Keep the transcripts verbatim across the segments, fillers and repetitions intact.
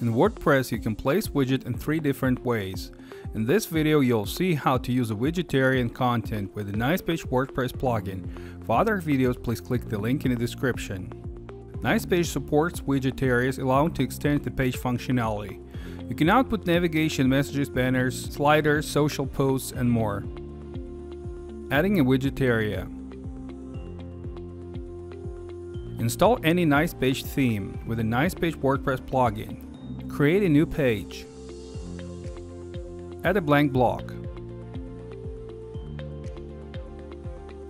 In WordPress, you can place widget in three different ways. In this video, you'll see how to use a widgetarian content with the NicePage WordPress plugin. For other videos, please click the link in the description. NicePage supports widget areas, allowing to extend the page functionality. You can output navigation, messages, banners, sliders, social posts, and more. Adding a widget area. Install any NicePage theme with a NicePage WordPress plugin. Create a new page. Add a blank block.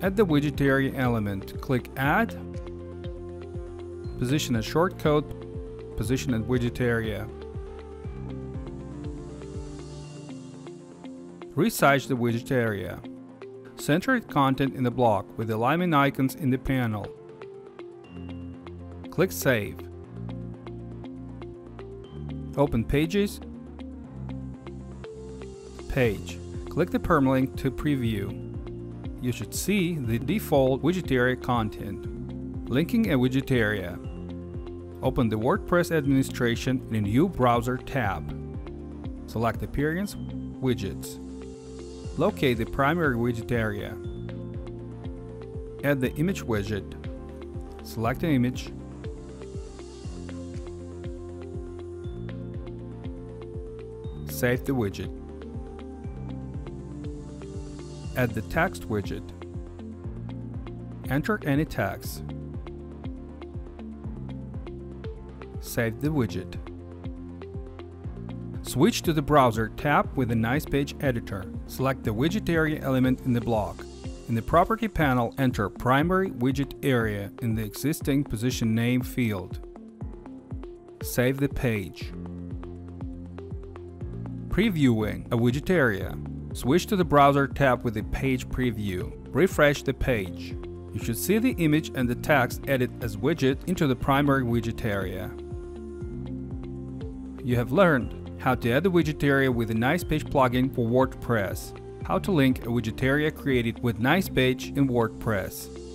Add the widget area element. Click Add. Position a shortcode. Position at widget area. Resize the widget area. Center content in the block with alignment icons in the panel. Click Save. Open Pages, Page. Click the permalink to preview. You should see the default widget area content. Linking a widget area. Open the WordPress administration in a new browser tab. Select Appearance, Widgets. Locate the primary widget area. Add the image widget. Select an image. Save the widget. Add the text widget. Enter any text. Save the widget. Switch to the Browser tab with the NicePage editor. Select the widget area element in the block. In the Property panel, enter Primary Widget Area in the existing Position Name field. Save the page. Previewing a widget area. Switch to the Browser tab with the Page Preview. Refresh the page. You should see the image and the text added as widget into the primary widget area. You have learned how to add a widget area with the NicePage plugin for WordPress, how to link a widget area created with NicePage in WordPress.